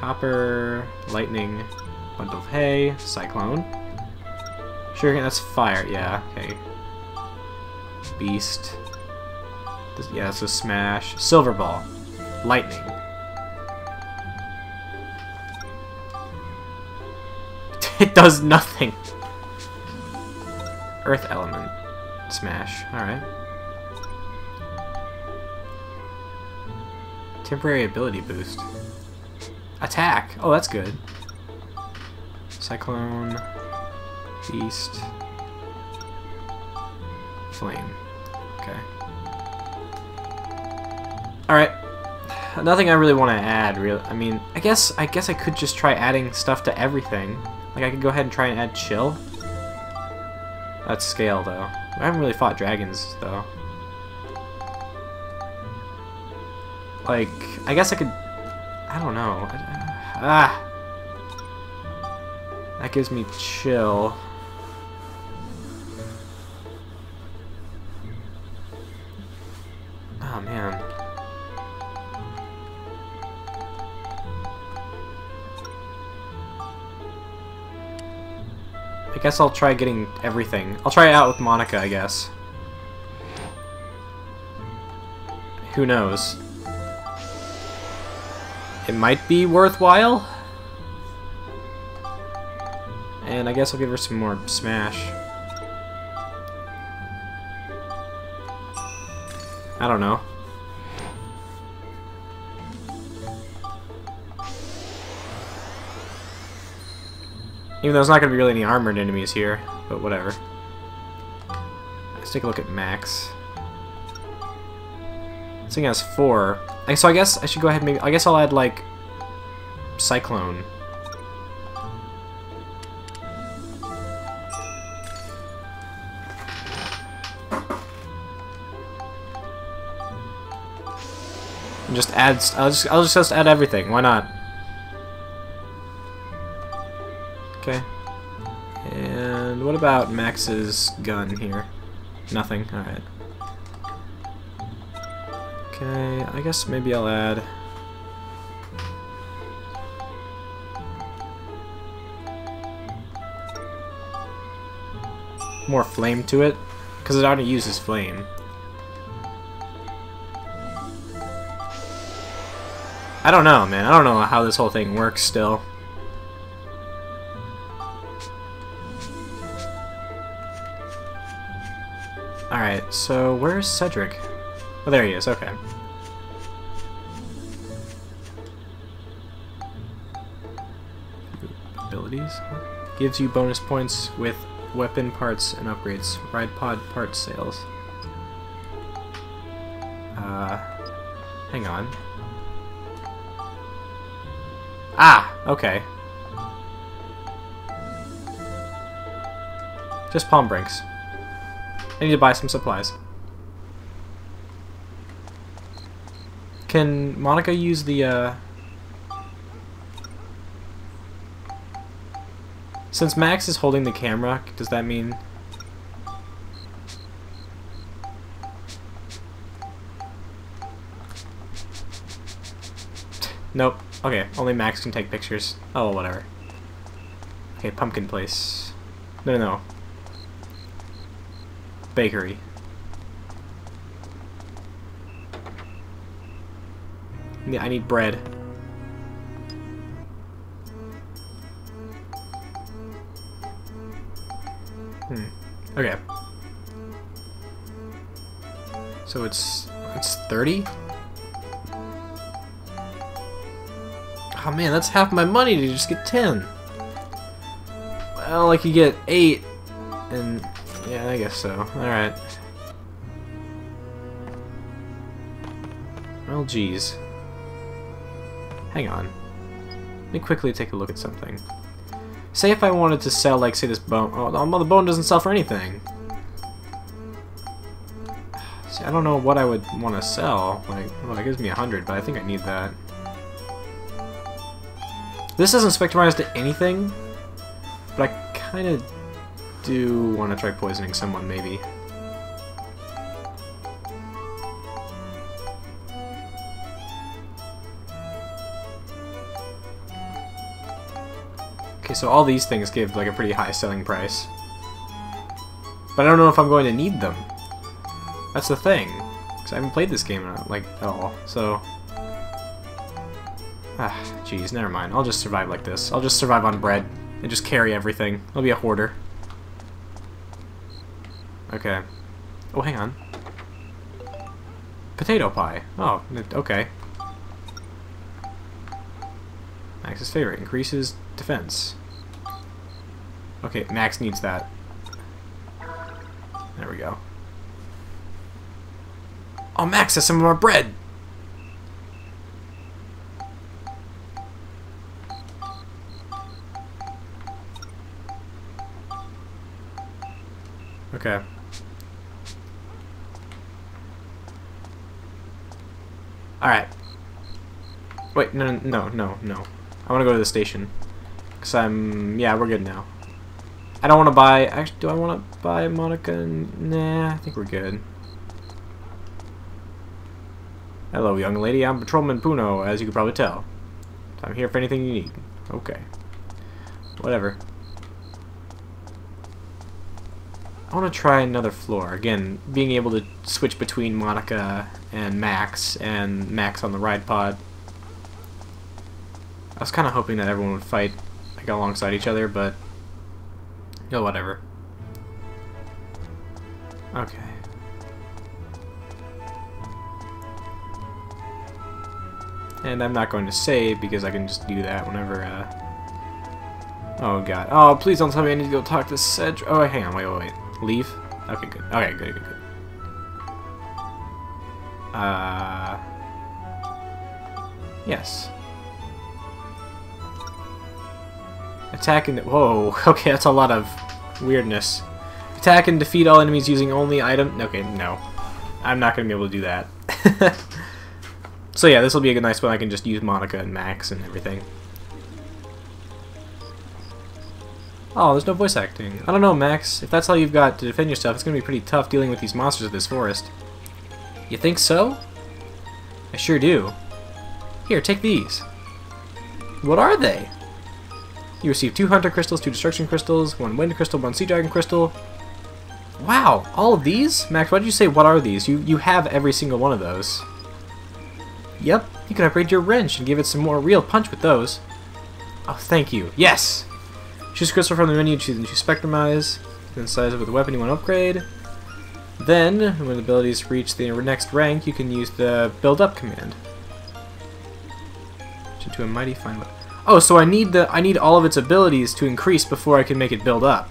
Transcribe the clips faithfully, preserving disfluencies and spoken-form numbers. Copper, lightning, bundle of hay, cyclone. Shuriken, that's fire, yeah, okay. Beast. This, yeah, that's a smash. Silver ball. Lightning. It does nothing. Earth element. Smash. Alright. Temporary ability boost. Attack! Oh, that's good. Cyclone. Beast. Flame. Okay. Alright. Nothing I really want to add, really. I mean, I guess I guess I could just try adding stuff to everything. Like, I could go ahead and try and add chill. That's scale, though. I haven't really fought dragons, though. Like, I guess I could... I don't know. Ah! That gives me chill. Oh, man. I guess I'll try getting everything. I'll try it out with Monika, I guess. Who knows? It might be worthwhile? And I guess I'll give her some more smash. I don't know. Even though there's not going to be really any armored enemies here, but whatever. Let's take a look at Max. This thing has four. So I guess I should go ahead and maybe... I guess I'll add, like... Cyclone. And just add... I'll just, I'll just, just add everything. Why not? Okay. And what about Max's gun here? Nothing. Alright. Okay, I guess maybe I'll add... more flame to it. Because it already uses flame. I don't know, man. I don't know how this whole thing works still. Alright, so where's Cedric? Oh, there he is, okay. Abilities? Gives you bonus points with weapon parts and upgrades. Ride pod part sales. Uh, hang on. Ah, okay. Just palm brinks. I need to buy some supplies. Can Monika use the, uh... since Max is holding the camera, does that mean... Nope. Okay, only Max can take pictures. Oh, whatever. Okay, pumpkin place. No, no, no. Bakery. Yeah, I need bread. Hmm. Okay. So it's it's thirty? Oh man, that's half my money to just get ten. Well, like you get eight and yeah, I guess so. Alright. Well, geez. Hang on. Let me quickly take a look at something. Say if I wanted to sell, like, say this bone. Oh, well, the bone doesn't sell for anything. See, I don't know what I would want to sell. Like, well, it gives me a hundred, but I think I need that. This isn't spectrumized to anything, but I kind of... do want to try poisoning someone, maybe. Okay, so all these things give like a pretty high selling price. But I don't know if I'm going to need them. That's the thing. Because I haven't played this game like at all. So... ah, jeez, never mind. I'll just survive like this. I'll just survive on bread. And just carry everything. I'll be a hoarder. Okay. Oh, hang on. Potato pie. Oh, okay. Max's favorite. Increases defense. Okay, Max needs that. There we go. Oh, Max has some of our bread! Okay. Alright. Wait, no, no, no, no. I want to go to the station. Because I'm... yeah, we're good now. I don't want to buy... actually, do I want to buy Monica? Nah, I think we're good. Hello, young lady. I'm Patrolman Puno, as you can probably tell. I'm here for anything you need. Okay. Whatever. I want to try another floor. Again, being able to switch between Monica and Max, and Max on the ride pod. I was kind of hoping that everyone would fight like alongside each other, but... you know, whatever. Okay. And I'm not going to save, because I can just do that whenever, uh... oh, God. Oh, please don't tell me I need to go talk to Cedric. Oh, hang on, wait, wait, wait. Leave? Okay, good. Okay, good, good, good. Uh... Yes. Attack and... whoa, okay, that's a lot of weirdness. Attack and defeat all enemies using only item... okay, no. I'm not going to be able to do that. So yeah, this will be a good nice one. I can just use Monica and Max and everything. Oh, there's no voice acting. I don't know, Max. If that's all you've got to defend yourself, it's going to be pretty tough dealing with these monsters of this forest. You think so? I sure do. Here, take these. What are they? You receive two Hunter Crystals, two Destruction Crystals, one Wind Crystal, one Sea Dragon Crystal. Wow, all of these? Max, why did you say what are these? You, you have every single one of those. Yep, you can upgrade your wrench and give it some more real punch with those. Oh, thank you. Yes! Choose crystal from the menu, choose Spectrumize, then size up with the weapon you want to upgrade. Then, when the abilities reach the next rank, you can use the build up command. To do a mighty fine weapon. Oh, so I need the I need all of its abilities to increase before I can make it build up.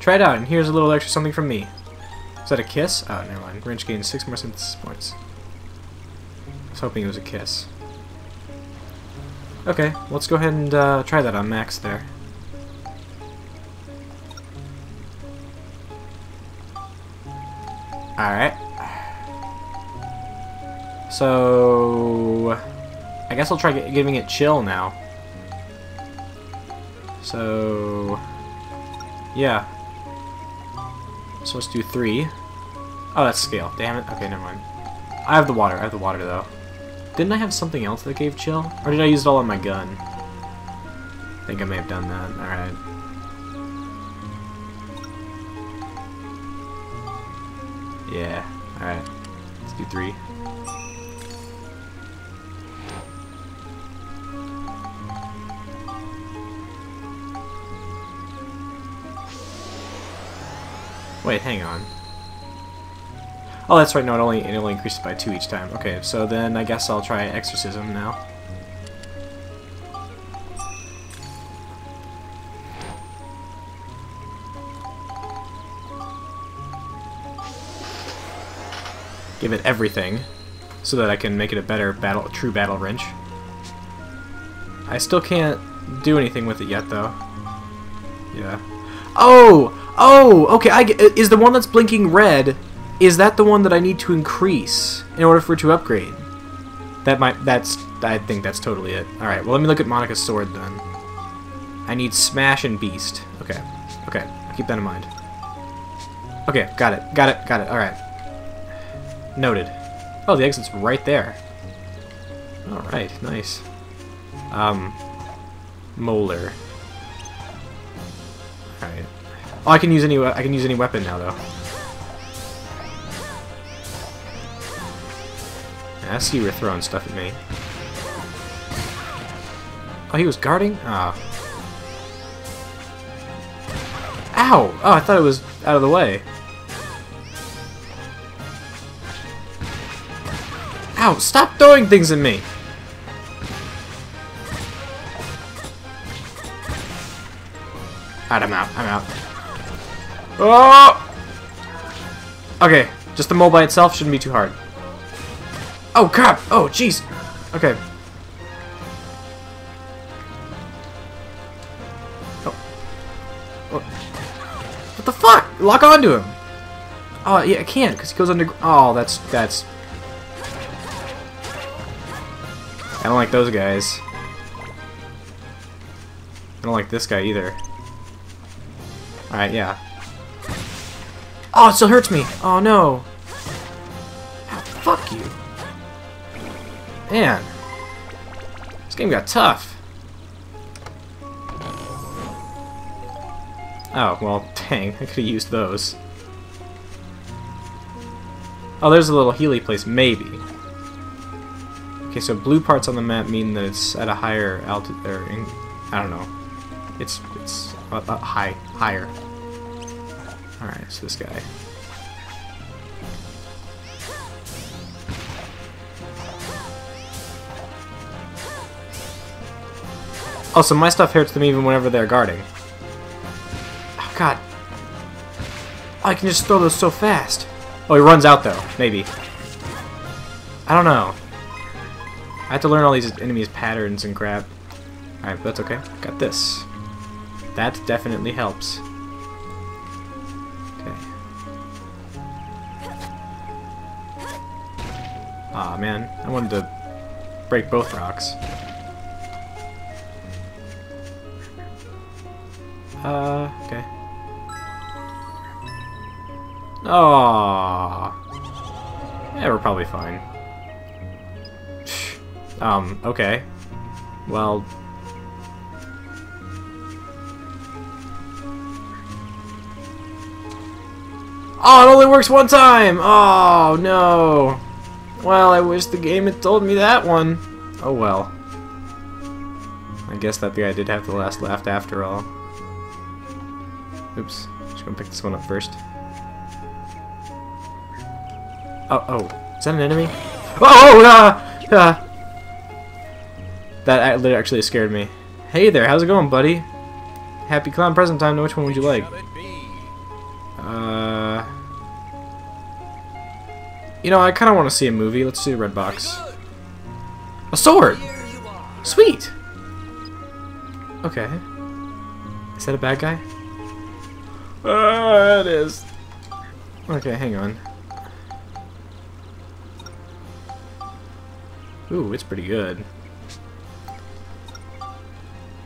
Try it out, and here's a little extra something from me. Is that a kiss? Oh, never mind. Wrench gains six more synthesis points. I was hoping it was a kiss. Okay, let's go ahead and uh, try that on Max there. Alright. So... I guess I'll try giving it chill now. So... yeah. So let's do three. Oh, that's scale. Damn it. Okay, never mind. I have the water. I have the water, though. Didn't I have something else that gave chill? Or did I use it all on my gun? I think I may have done that. Alright. Yeah. Alright. Let's do three. Wait, hang on. Oh, that's right. No, it only it only increases by two each time. Okay, so then I guess I'll try exorcism now. Give it everything, so that I can make it a better battle, true battle wrench. I still can't do anything with it yet, though. Yeah. Oh. Oh, okay, I get, is the one that's blinking red, is that the one that I need to increase in order for it to upgrade? That might, that's, I think that's totally it. Alright, well let me look at Monica's sword then. I need Smash and Beast. Okay, okay, keep that in mind. Okay, got it, got it, got it, alright. Noted. Oh, the exit's right there. Alright, nice. Um, Molar. Alright. Oh, I can use any I can use any weapon now though. I see you were throwing stuff at me. Oh, he was guarding? Ah. Oh. Ow! Oh, I thought it was out of the way. Ow! Stop throwing things at me! Alright, I'm out. I'm out. Oh! Okay. Just the mole by itself shouldn't be too hard. Oh, crap! Oh, jeez! Okay. Oh. What the fuck? Lock onto him! Oh, yeah, I can't, because he goes under... Oh, that's... that's... I don't like those guys. I don't like this guy either. Alright, yeah. Oh, it still hurts me! Oh, no! Oh, fuck you! Man, this game got tough. Oh, well, dang, I could have used those. Oh, there's a little Healy place, maybe. Okay, so blue parts on the map mean that it's at a higher altitude, or in, I don't know. It's, it's up, up high, higher. Alright, so this guy. Oh, so my stuff hurts them even whenever they're guarding. Oh, God. Oh, I can just throw those so fast. Oh, he runs out, though. Maybe. I don't know. I have to learn all these enemies' patterns and grab... Alright, but that's okay. Got this. That definitely helps. Okay. Aw, man. I wanted to break both rocks. Uh, okay. Aww. Yeah, we're probably fine. um, okay. Well... Oh, it only works one time! Oh, no. Well, I wish the game had told me that one. Oh, well. I guess that guy did have the last laugh after all. Oops, just gonna pick this one up first. Oh, oh, is that an enemy? Oh, ah, ah. That actually scared me. Hey there, how's it going, buddy? Happy clown present time. Now, which one would you like? Uh, you know, I kind of want to see a movie. Let's see the red box. A sword. Sweet. Okay. Is that a bad guy? Oh, it is. Okay, hang on. Ooh, it's pretty good.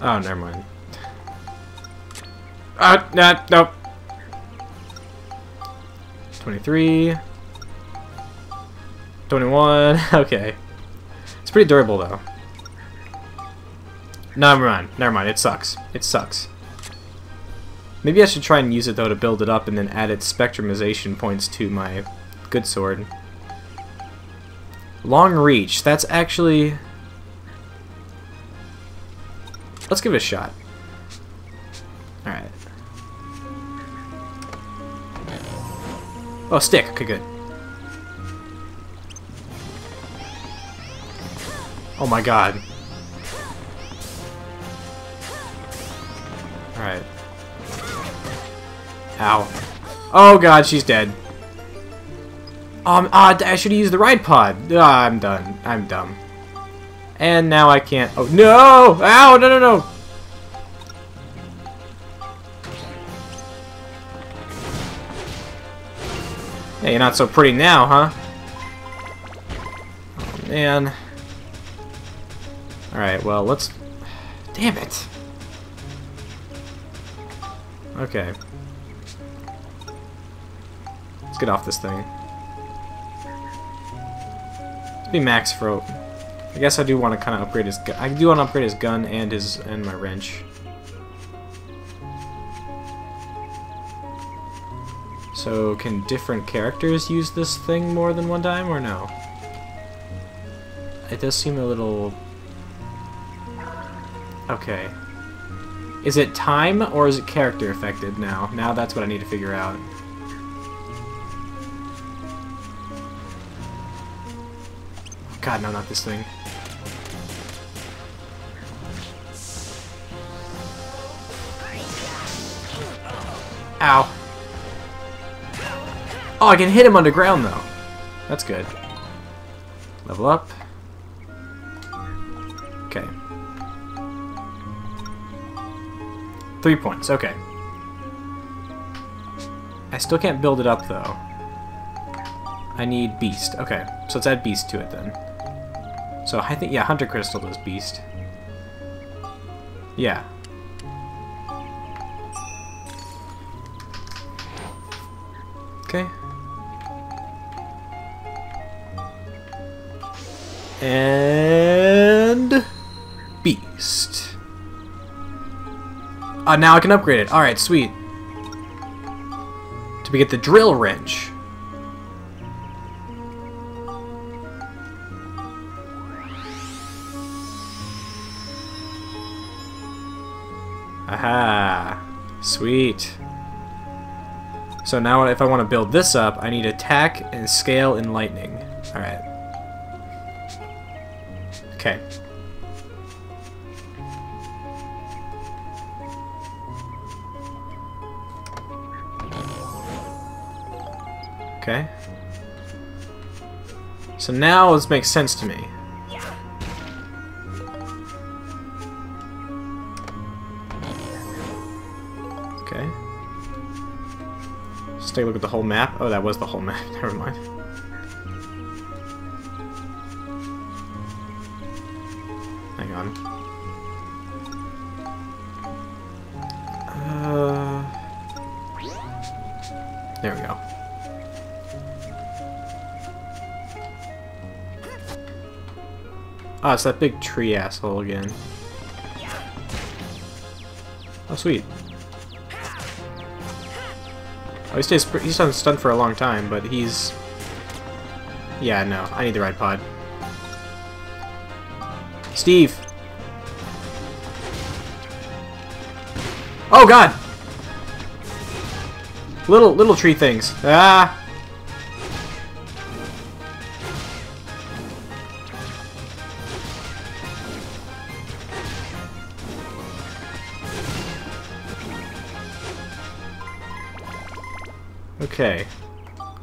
Oh, never mind. Ah, uh, nah, nope. twenty-three. twenty-one. Okay. It's pretty durable, though. Never mind. Never mind. It sucks. It sucks. Maybe I should try and use it, though, to build it up and then add its spectrumization points to my good sword. Long reach. That's actually... Let's give it a shot. Alright. Oh, stick. Okay, good. Oh, my God. Alright. Ow. Oh god, she's dead. Um, ah, I should've used the ride pod. Ah, I'm done. I'm dumb. And now I can't... Oh, no! Ow, no, no, no! Hey, you're not so pretty now, huh? Oh, man. Alright, well, let's... Damn it. Okay. Get off this thing. Let's be max for I guess I do want to kind of upgrade his gun. I do want to upgrade his gun and his and my wrench. So can different characters use this thing more than one time or no? It does seem a little... Okay. Is it time or is it character affected now? Now that's what I need to figure out. God, no, not this thing. Ow. Oh, I can hit him underground, though. That's good. Level up. Okay. Three points, okay. I still can't build it up, though. I need Beast. Okay, so let's add Beast to it, then. So I think, yeah, Hunter Crystal does Beast. Yeah. Okay. And... Beast. Uh, now I can upgrade it. Alright, sweet. To get the drill wrench. Aha. Sweet. So now if I want to build this up, I need attack and scale and lightning. Alright. Okay. Okay. So now this makes sense to me. Take a look at the whole map. Oh, that was the whole map. Never mind. Hang on. Uh, there we go. Ah, oh, it's that big tree asshole again. Oh, sweet. Oh, he stays, he's on stun for a long time, but he's... Yeah, no, I need the ride pod. Steve! Oh, God! Little, little tree things. Ah! Okay.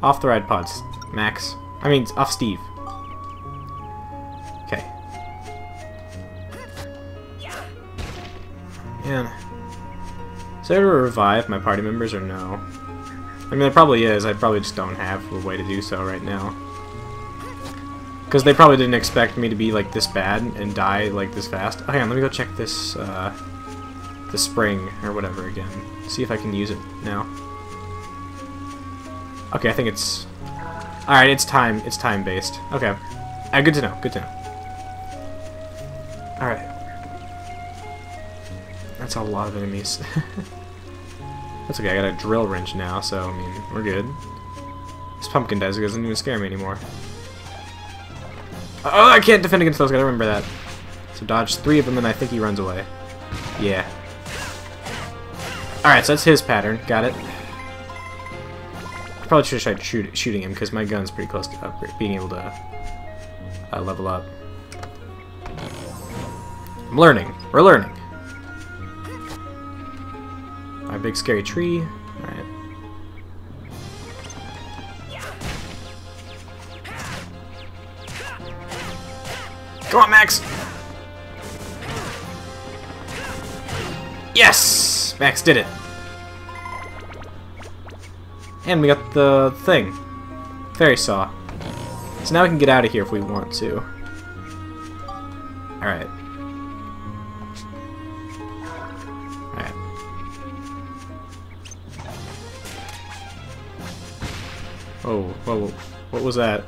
Off the ride pods, Max. I mean, off Steve. Okay. Man. Is there to revive my party members or no? I mean, there probably is. I probably just don't have a way to do so right now. Because they probably didn't expect me to be, like, this bad and die, like, this fast. Oh, hang on, let me go check this, uh... the spring or whatever again. See if I can use it now. Okay, I think it's... Alright, it's time. It's time-based. Okay. Uh, good to know. Good to know. Alright. That's a lot of enemies. That's okay, I got a drill wrench now, so, I mean, we're good. This pumpkin does, it doesn't even scare me anymore. Oh, I can't defend against those guys, I remember that. So dodge three of them, and I think he runs away. Yeah. Alright, so that's his pattern. Got it. Probably should have tried shooting him because my gun's pretty close to upgrade, being able to uh, level up. I'm learning. We're learning. My big scary tree. Alright. Come on, Max! Yes! Max did it. And we got the thing. Fairy saw. So now we can get out of here if we want to. Alright. Alright. Oh, whoa, whoa. What was that?